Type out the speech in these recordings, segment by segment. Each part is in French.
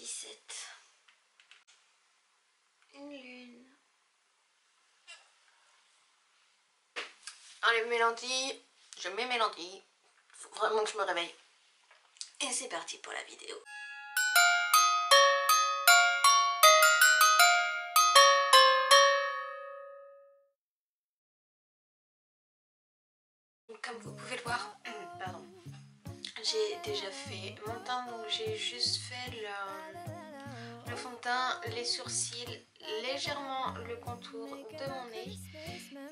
17. Une lune. Enlève mes lentilles. Je mets mes lentilles. Faut vraiment que je me réveille. Et c'est parti pour la vidéo. Comme vous pouvez le voir, pardon, j'ai déjà fait mon teint, donc j'ai juste fait le fond de teint, les sourcils, légèrement le contour de mon nez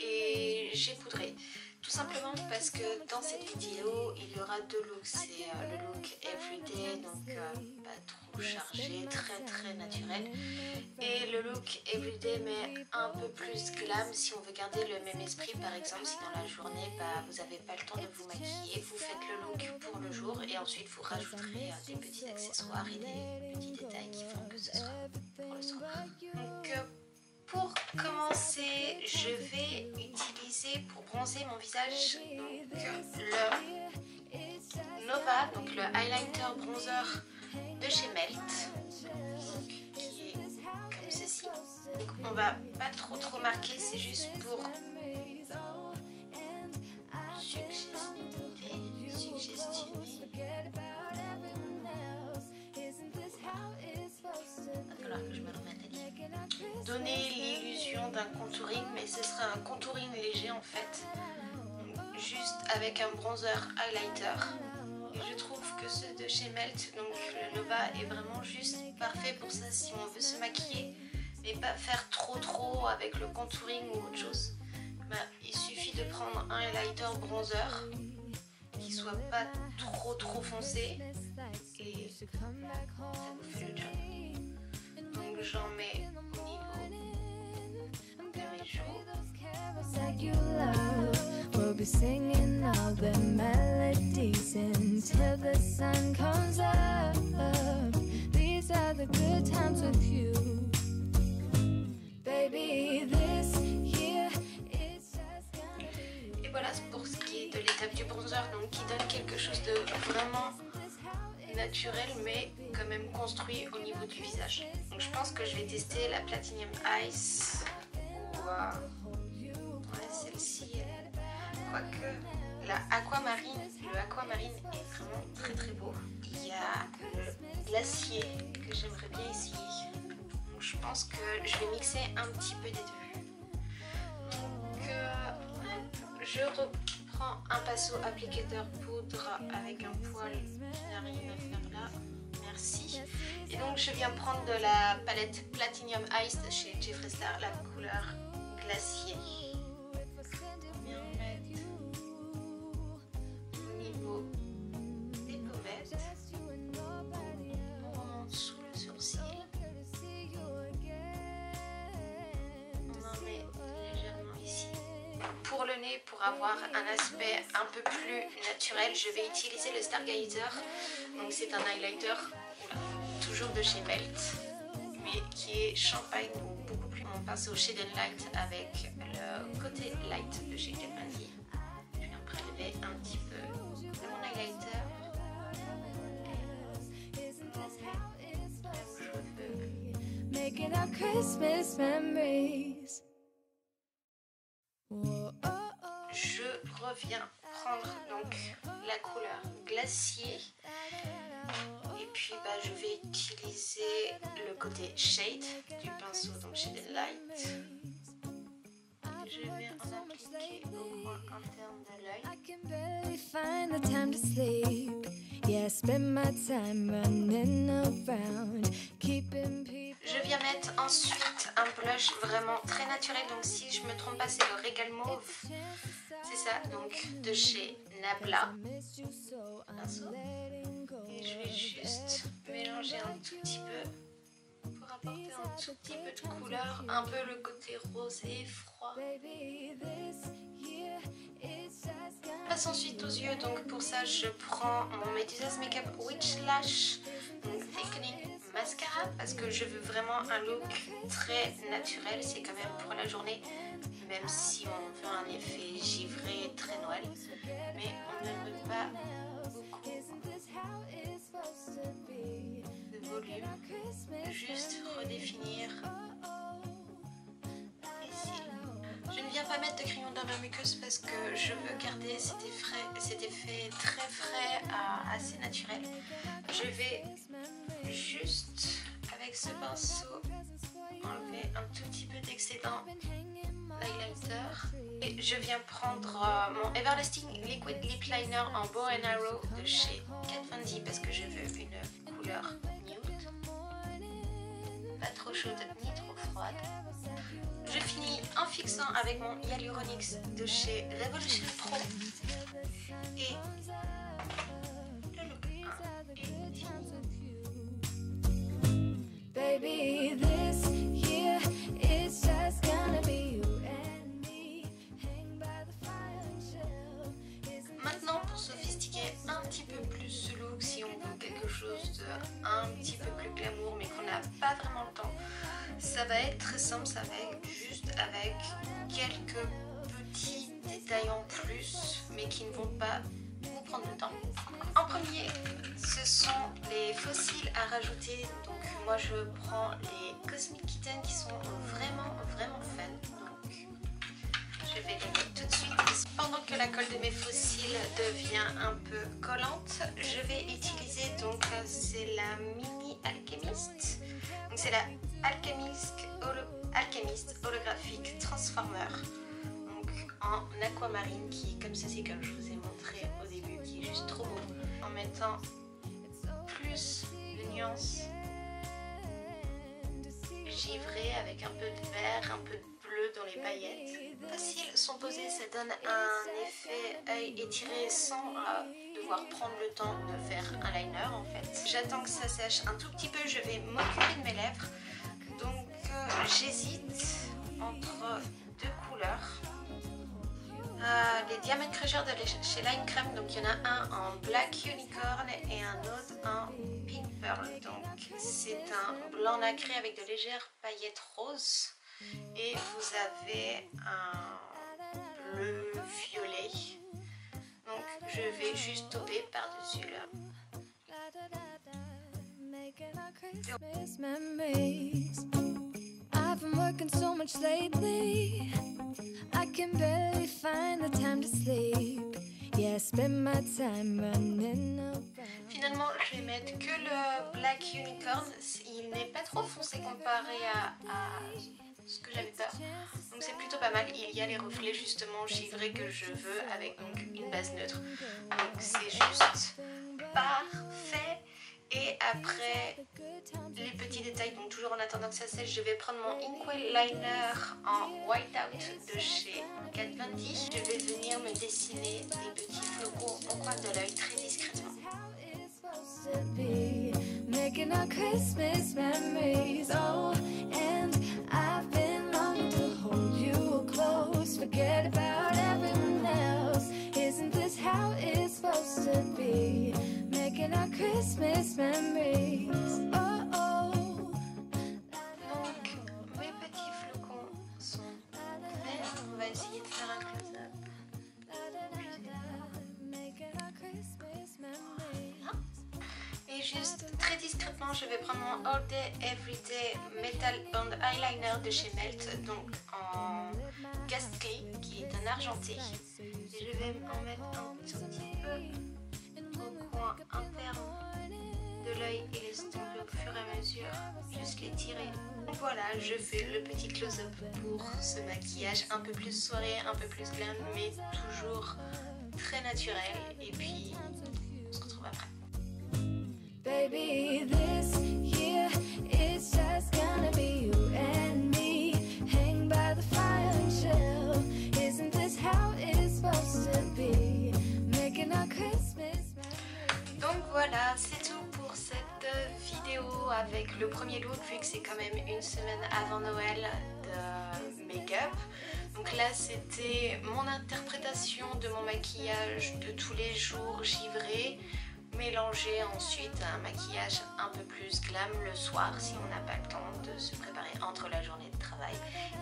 et j'ai poudré. Tout simplement parce que dans cette vidéo, il y aura deux looks. C'est le look everyday, donc pas trop chargé, très naturel. Et le look everyday, mais un peu plus glam, si on veut garder le même esprit. Par exemple, si dans la journée, vous n'avez pas le temps de vous maquiller, vous faites le look pour le jour et ensuite vous rajouterez des petits accessoires et des petits détails qui font que ce soit pour le soir. Donc, pour commencer, je vais utiliser pour bronzer mon visage donc, le Nova, donc le highlighter bronzer de chez Melt, donc, qui est comme ceci. Donc, on va pas trop marquer, c'est juste pour suggestionner. Voilà, je me le remets. Donner l'illusion d'un contouring, mais ce sera un contouring léger en fait, juste avec un bronzer highlighter. Et je trouve que ceux de chez Melt, donc le Nova, est vraiment juste parfait pour ça si on veut se maquiller, mais pas faire trop avec le contouring ou autre chose. Bah, il suffit de prendre un highlighter bronzer qui soit pas trop foncé et ça vous fait le job. Donc j'en mets like you love, we'll be singing all the melodies until the sun comes up. These are the good times with you, baby. This here is just gonna be. Et voilà pour ce qui est de l'étape du bronzer, donc qui donne quelque chose de vraiment naturel, mais quand même construit au niveau du visage. Donc je pense que je vais tester la Platinum Ice. Ouais, celle-ci, quoique la Aquamarine, le Aquamarine est vraiment très beau. Il y a le Glacier que j'aimerais bien essayer. Donc, je pense que je vais mixer un petit peu des deux. Donc je reprends un pinceau applicateur poudre avec un poil qui n'a rien à faire là. Merci. Et donc je viens prendre de la palette Platinum Ice de chez Jeffree Star, la couleur Glacier. On vient mettre au niveau des pommettes. On remonte sous le sourcil. On en met légèrement ici. Pour le nez, pour avoir un aspect un peu plus naturel, je vais utiliser le Stargazer. Donc c'est un highlighter toujours de chez Melt, mais qui est champagne, donc beaucoup plus. Mon pinceau Shade Light avec le côté light de chez Kat Von D. Je viens prélever un petit peu de mon highlighter. Je reviens prendre donc la couleur Glacier. Et puis je vais utiliser le côté shade du pinceau, donc chez Delight. Je vais en appliquer au coin interne de l'œil. Je viens mettre ensuite un blush vraiment très naturel, donc si je me trompe pas c'est le Régal Mauve, c'est ça, donc de chez Nabla. Pinceau. Et je vais juste mélanger un tout petit peu pour apporter un tout petit peu de couleur, un peu le côté rose et froid. Je passe ensuite aux yeux, donc pour ça je prends mon Medusa's Makeup Witch Lash Thickening Mascara parce que je veux vraiment un look très naturel, c'est quand même pour la journée, même si on veut un effet givré très Noël, mais on ne veut pas de volume, juste redéfinir ici. Je ne viens pas mettre de crayon dans ma muqueuse parce que je veux garder cet effet très frais, assez naturel. Je vais juste avec ce pinceau enlever un tout petit peu d'excédent d'highlighter et je viens prendre mon Everlasting Liquid Lip Liner en Bow and Arrow de chez Kat Von D parce que je veux une couleur nude, pas trop chaude ni trop froide. Je finis en fixant avec mon Hyaluronic de chez Revolution Pro et le look 1 est fini. Maintenant, pour sophistiquer un petit peu plus ce look, si on veut quelque chose de un petit peu plus glamour mais qu'on n'a pas vraiment le temps, ça va être très simple, ça va être juste avec quelques petits détails en plus mais qui ne vont pas vous prendre le temps. En premier, ce sont les fossiles à rajouter, donc moi je prends les Cosmic Kitten qui sont vraiment fun. Je vais les mettre tout de suite. Pendant que la colle de mes fossiles devient un peu collante, je vais utiliser, donc c'est la mini alchimiste. Donc c'est la alchimiste holographique transformer, donc en aquamarine, qui est comme ceci, comme je vous ai montré au début, qui est juste trop beau. En mettant plus de nuances givrées avec un peu de vert, un peu de bleu dans les paillettes. Les fossiles sont posés, ça donne un effet œil étiré sans devoir prendre le temps de faire un liner en fait. J'attends que ça sèche un tout petit peu, je vais m'occuper de mes lèvres. Donc j'hésite entre deux couleurs. Les Diamond Crushers de chez Line Creme, donc il y en a un en Black Unicorn et un autre en Pink Pearl. Donc c'est un blanc nacré avec de légères paillettes roses. Et vous avez un bleu violet. Donc je vais juste doper par-dessus là. Finalement, je vais mettre que le Black Unicorn. Il n'est pas trop foncé comparé à ce que j'avais peur, donc c'est plutôt pas mal. Il y a les reflets justement givrés que je veux avec donc une base neutre, donc c'est juste parfait. Et après les petits détails, donc toujours en attendant que ça sèche, je vais prendre mon inkwell liner en white out de chez Kat Von D. Je vais venir me dessiner des petits flocons au coin de l'œil très discrètement. Forget about everyone else. Isn't this how it's supposed to be? Making our Christmas memories. Oh oh. Donc mes petits flocons sont couverts. On va essayer de faire un close-up. Et juste très discrètement, je vais prendre mon All Day Everyday Metal Bond Eyeliner de chez Melt, donc en Ghastly, qui est un argenté. Et je vais en mettre un tout petit peu au coin interne de l'œil et laisser tomber au fur et à mesure, juste les tirer. Voilà, je fais le petit close-up pour ce maquillage un peu plus soirée, un peu plus glam, mais toujours très naturel. Et puis, on se retrouve après. Baby, this year is just gonna be you and me. Hang by the fire and chill. Isn't this how it's supposed to be? Making our Christmas. Donc voilà, c'est tout pour cette vidéo avec le premier look, vu que c'est quand même une semaine avant Noël de make-up. Donc là, c'était mon interprétation de mon maquillage de tous les jours givré, mélanger ensuite un maquillage un peu plus glam le soir si on n'a pas le temps de se préparer entre la journée de travail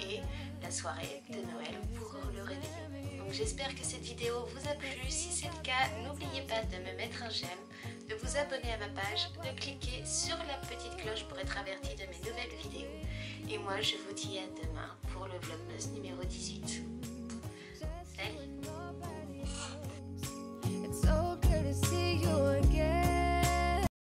et la soirée de Noël pour le réveiller. Donc j'espère que cette vidéo vous a plu. Si c'est le cas, n'oubliez pas de me mettre un j'aime, de vous abonner à ma page, de cliquer sur la petite cloche pour être averti de mes nouvelles vidéos. Et moi je vous dis à demain pour le vlogmas numéro